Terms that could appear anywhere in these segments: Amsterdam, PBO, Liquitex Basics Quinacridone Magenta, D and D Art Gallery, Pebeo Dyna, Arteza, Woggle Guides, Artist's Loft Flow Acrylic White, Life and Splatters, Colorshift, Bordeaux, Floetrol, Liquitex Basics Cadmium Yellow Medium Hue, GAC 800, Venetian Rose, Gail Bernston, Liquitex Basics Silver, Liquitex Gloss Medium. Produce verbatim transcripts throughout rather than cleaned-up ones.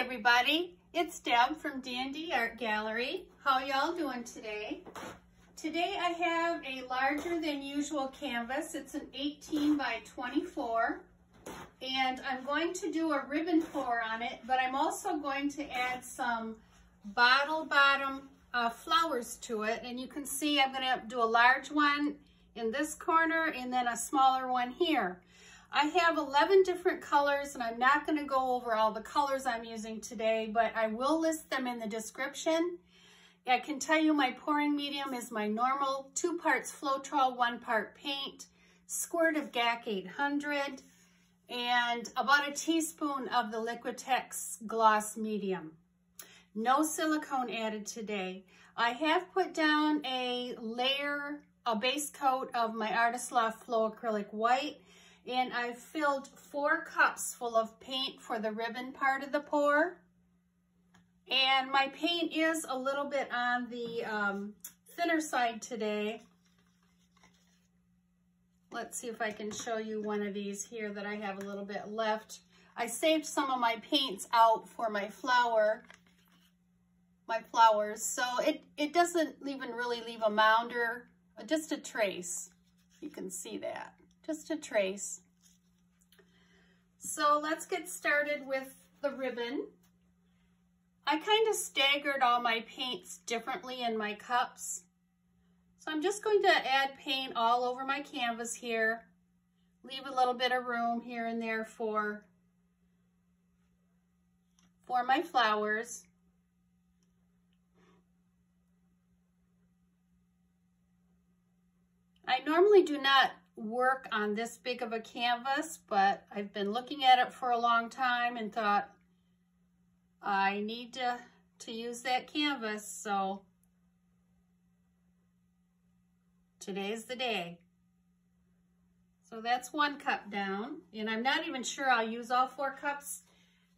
Hi everybody, it's Deb from D and D Art Gallery. How y'all doing today? Today I have a larger than usual canvas. It's an eighteen by twenty-four and I'm going to do a ribbon pour on it, but I'm also going to add some bottle bottom uh, flowers to it. And you can see I'm going to do a large one in this corner and then a smaller one here. I have eleven different colors and I'm not going to go over all the colors I'm using today, but I will list them in the description. I can tell you my pouring medium is my normal two parts Floetrol, one part paint, squirt of G A C eight hundred, and about a teaspoon of the Liquitex Gloss Medium. No silicone added today. I have put down a layer, a base coat of my Artist's Loft Flow Acrylic White, and I filled four cups full of paint for the ribbon part of the pour. And my paint is a little bit on the um, thinner side today. Let's see if I can show you one of these here that I have a little bit left. I saved some of my paints out for my flower, my flowers. So it, it doesn't even really leave a mound or just a trace. You can see that. Just a trace. So let's get started with the ribbon. I kind of staggered all my paints differently in my cups. So I'm just going to add paint all over my canvas here. Leave a little bit of room here and there for, for my flowers. I normally do not work on this big of a canvas, but I've been looking at it for a long time and thought I need to, to use that canvas, so today's the day. So that's one cup down, and I'm not even sure I'll use all four cups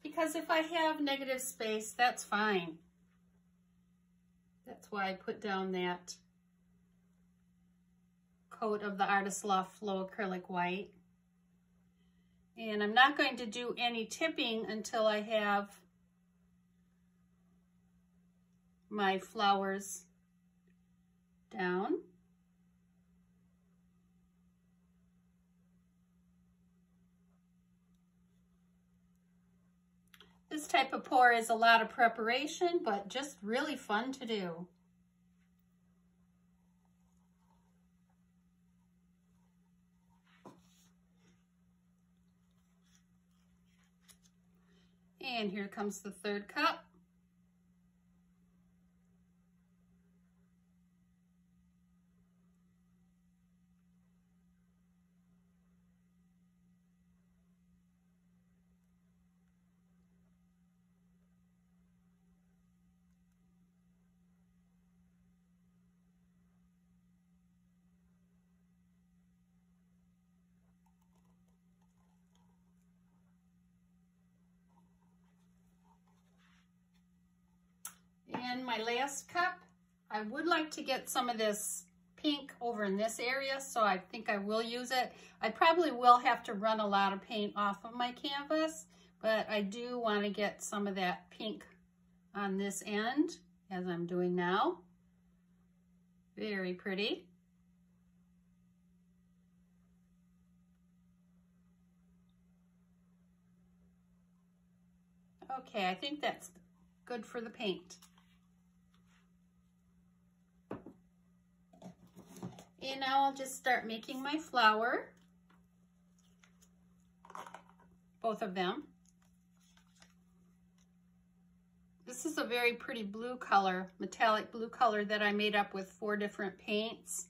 because if I have negative space, that's fine. That's why I put down that coat of the Artist's Loft Flow Acrylic White. And I'm not going to do any tipping until I have my flowers down. This type of pour is a lot of preparation, but just really fun to do. And here comes the third cup. And my last cup, I would like to get some of this pink over in this area, so I think I will use it. I probably will have to run a lot of paint off of my canvas, but I do want to get some of that pink on this end, as I'm doing now. Very pretty. Okay, I think that's good for the paint. And now I'll just start making my flower, both of them. This is a very pretty blue color, metallic blue color that I made up with four different paints.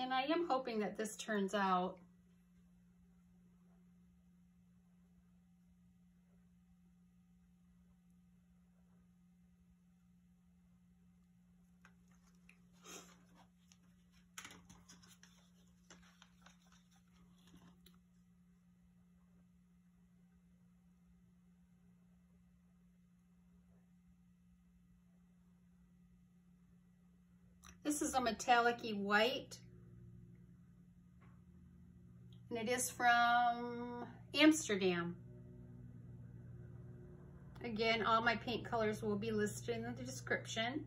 And I am hoping that this turns out. This is a metallic-y white. And it is from Amsterdam. Again, all my paint colors will be listed in the description.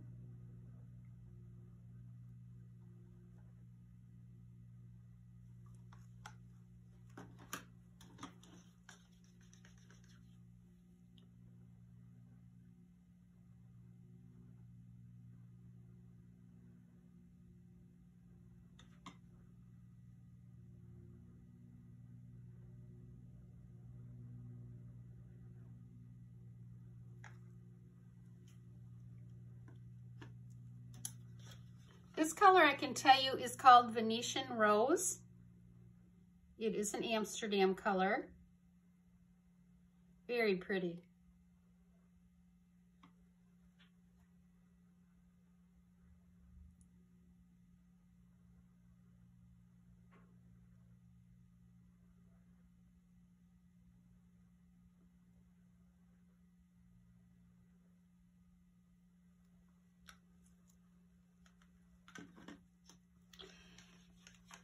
This color, I can tell you, is called Venetian Rose. It is an Amsterdam color. Very pretty.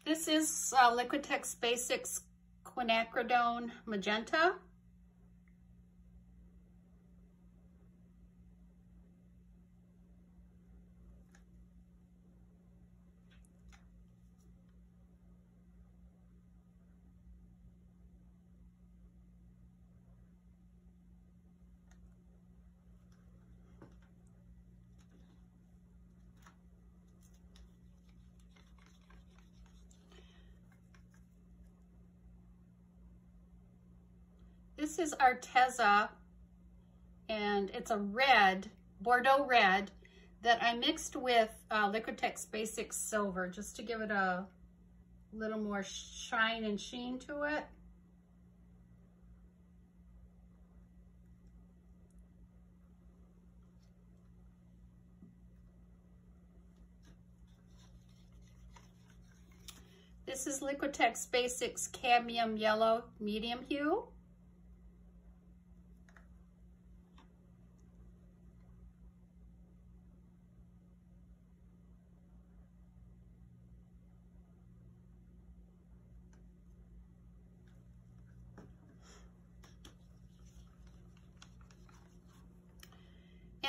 This is uh, Liquitex Basics Quinacridone Magenta. This is Arteza, and it's a red, Bordeaux red, that I mixed with uh, Liquitex Basics Silver, just to give it a little more shine and sheen to it. This is Liquitex Basics Cadmium Yellow Medium Hue.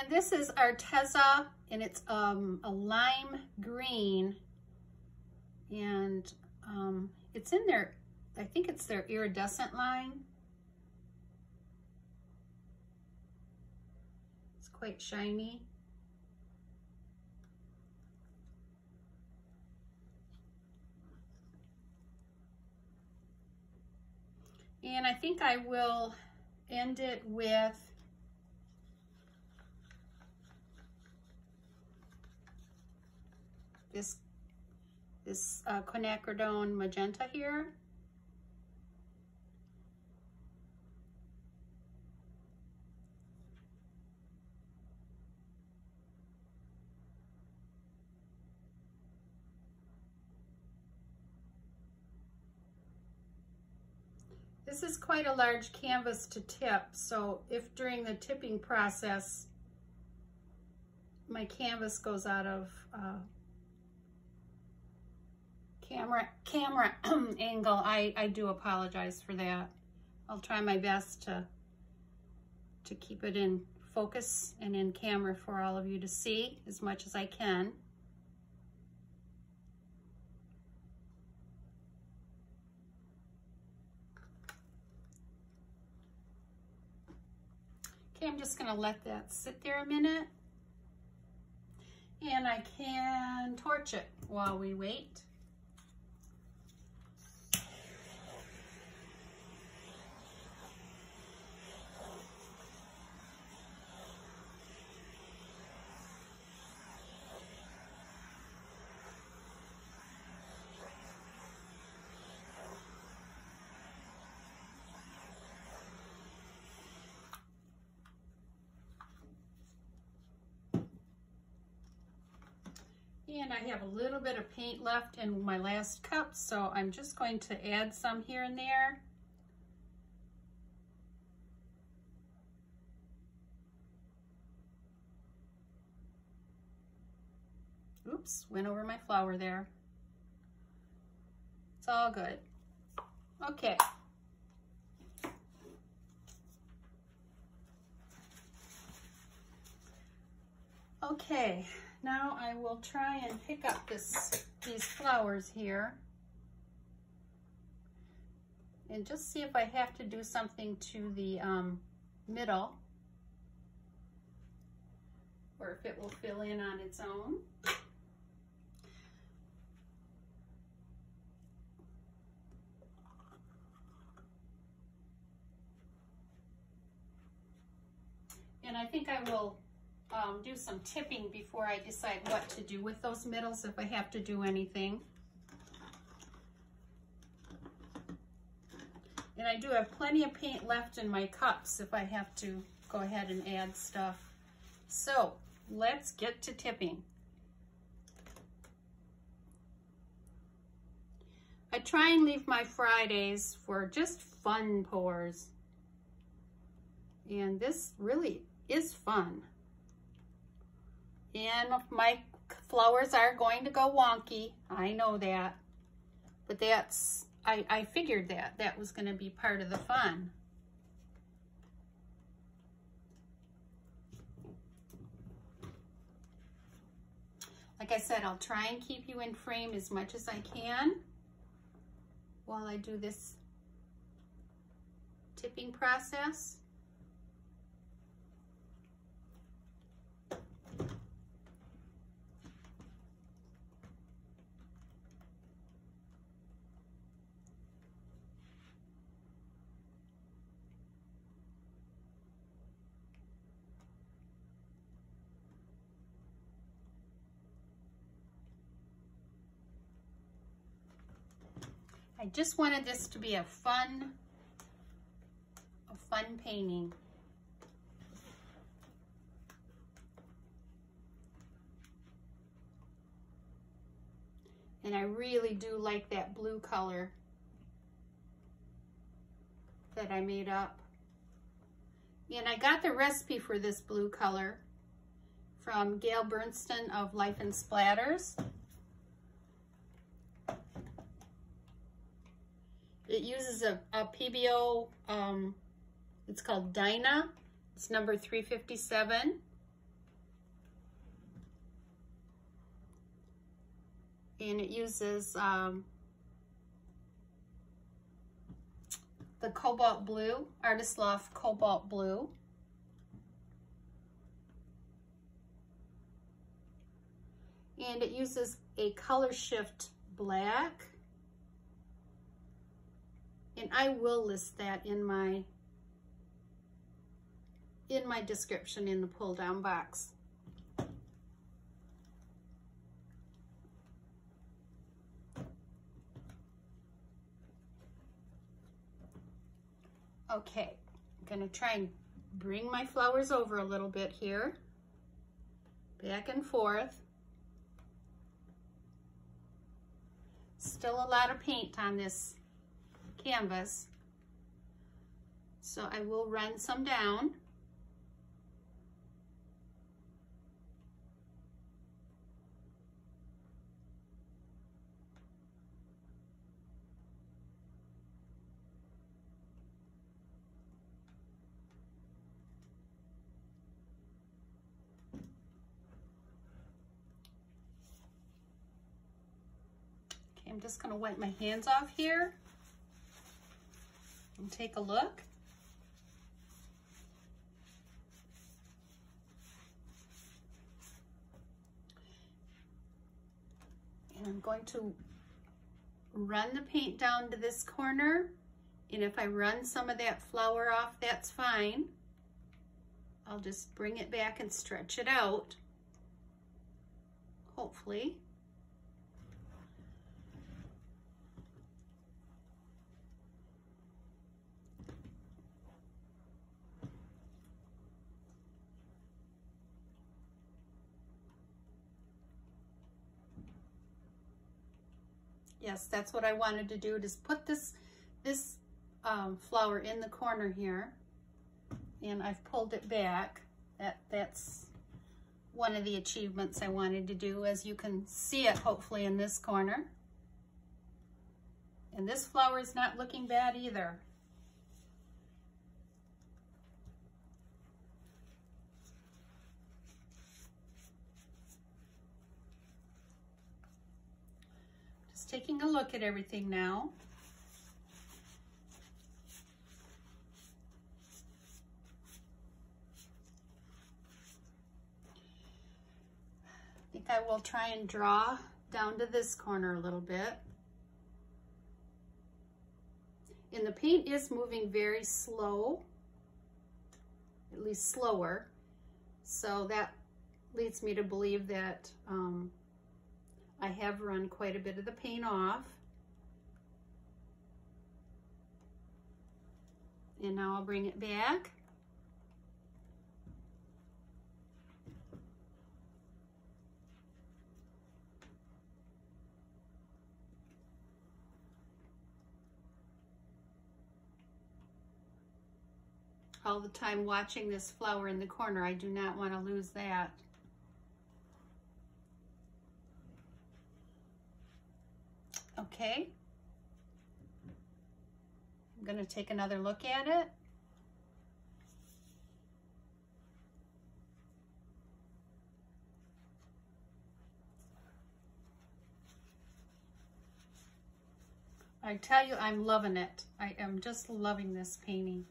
And this is Arteza, and it's um, a lime green, and um, it's in their, I think it's their iridescent line. It's quite shiny. And I think I will end it with this this uh, quinacridone magenta here. This is quite a large canvas to tip, so if during the tipping process my canvas goes out of uh, Camera, camera angle, I, I do apologize for that. I'll try my best to, to keep it in focus and in camera for all of you to see as much as I can. Okay, I'm just gonna let that sit there a minute. And I can torch it while we wait. And I have a little bit of paint left in my last cup, so I'm just going to add some here and there. Oops, went over my flower there. It's all good. Okay. Okay, now I will try and pick up this these flowers here and just see if I have to do something to the um, middle or if it will fill in on its own. And I think I will Um, do some tipping before I decide what to do with those middles, if I have to do anything. And I do have plenty of paint left in my cups if I have to go ahead and add stuff. So let's get to tipping. I try and leave my Fridays for just fun pours, and this really is fun. And my flowers are going to go wonky. I know that, but that's, I, I figured that that was going to be part of the fun. Like I said, I'll try and keep you in frame as much as I can while I do this tipping process. I just wanted this to be a fun, a fun painting. And I really do like that blue color that I made up. And I got the recipe for this blue color from Gail Bernston of Life and Splatters. It uses a, a P B O, um, it's called Dyna. It's number three fifty-seven. And it uses um, the cobalt blue, Artist's Loft cobalt blue. And it uses a color shift black. And I will list that in my in my description in the pull down box. Okay, I'm gonna try and bring my flowers over a little bit here, back and forth. Still a lot of paint on this canvas, so I will run some down. Okay, I'm just going to wipe my hands off here and take a look. And I'm going to run the paint down to this corner. And if I run some of that flower off, that's fine. I'll just bring it back and stretch it out, hopefully. Yes, that's what I wanted to do, just put this, this um, flower in the corner here, and I've pulled it back. That, that's one of the achievements I wanted to do, as you can see it hopefully in this corner. And this flower is not looking bad either. Just taking a look at everything now. I think I will try and draw down to this corner a little bit. And the paint is moving very slow, at least slower. So that leads me to believe that um, I have run quite a bit of the paint off. And now I'll bring it back. All the time watching this flower in the corner. I do not want to lose that. Okay. I'm going to take another look at it. I tell you, I'm loving it. I am just loving this painting.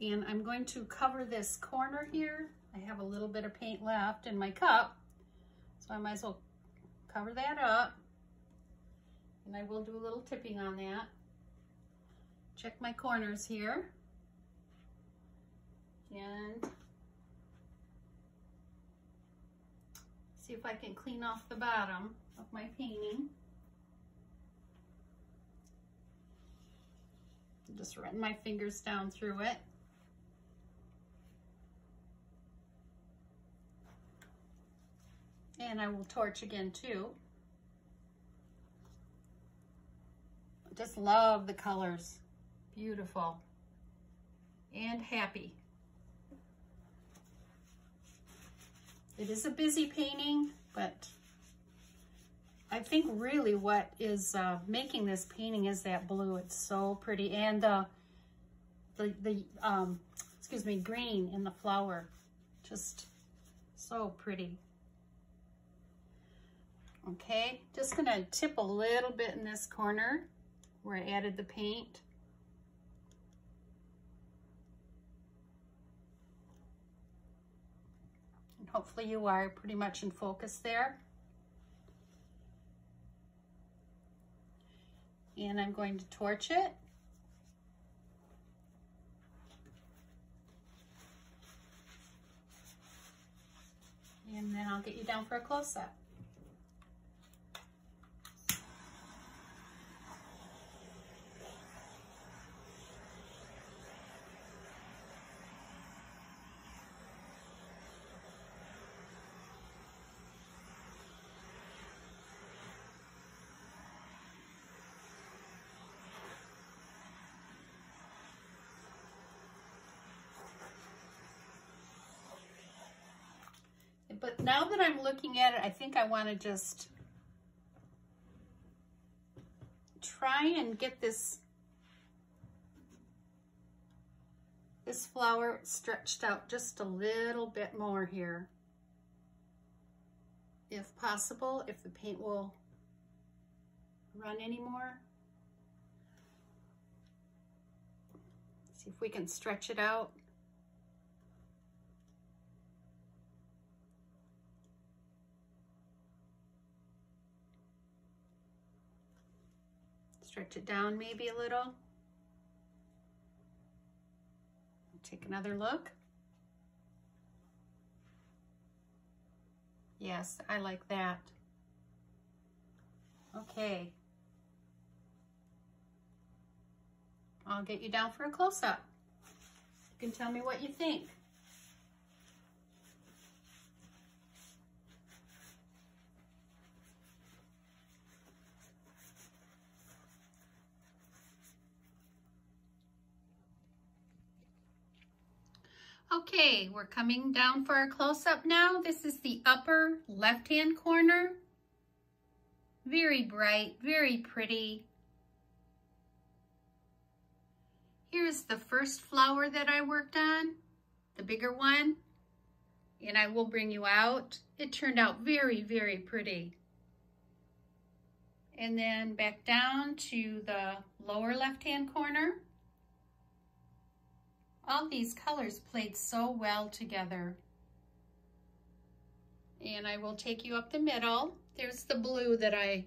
And I'm going to cover this corner here. I have a little bit of paint left in my cup, so I might as well cover that up. And I will do a little tipping on that. Check my corners here. And see if I can clean off the bottom of my painting. Just run my fingers down through it. And I will torch again too. Just love the colors. Beautiful. And happy. It is a busy painting, but I think really what is uh, making this painting is that blue. It's so pretty. And uh, the, the um, excuse me, green in the flower. Just so pretty. Okay, just gonna tip a little bit in this corner where I added the paint. And hopefully you are pretty much in focus there. And I'm going to torch it. And then I'll get you down for a close-up. But now that I'm looking at it, I think I want to just try and get this, this flower stretched out just a little bit more here. If possible, if the paint will run anymore. See if we can stretch it out. Stretch it down maybe a little. Take another look. Yes, I like that. Okay. I'll get you down for a close-up. You can tell me what you think. Okay, we're coming down for our close-up now. This is the upper left-hand corner. Very bright, very pretty. Here's the first flower that I worked on, the bigger one, and I will bring you out. It turned out very, very pretty. And then back down to the lower left-hand corner. All these colors played so well together. And I will take you up the middle. There's the blue that I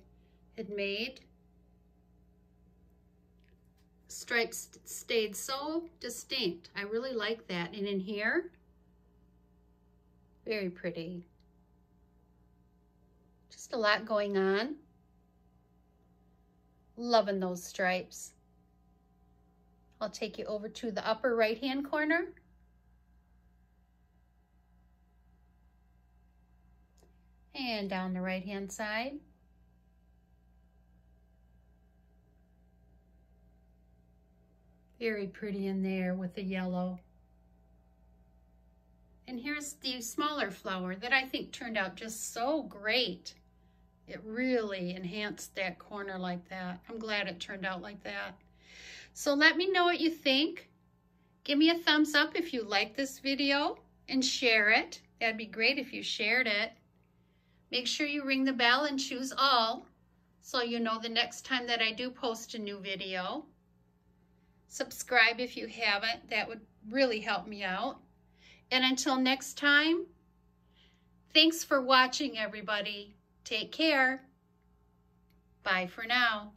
had made. Stripes stayed so distinct. I really like that. And in here, very pretty. Just a lot going on. Loving those stripes. I'll take you over to the upper right-hand corner. And down the right-hand side. Very pretty in there with the yellow. And here's the smaller flower that I think turned out just so great. It really enhanced that corner like that. I'm glad it turned out like that. So let me know what you think. Give me a thumbs up if you like this video and share it. That'd be great if you shared it. Make sure you ring the bell and choose all so you know the next time that I do post a new video. Subscribe if you haven't. That would really help me out. And until next time, thanks for watching, everybody. Take care. Bye for now.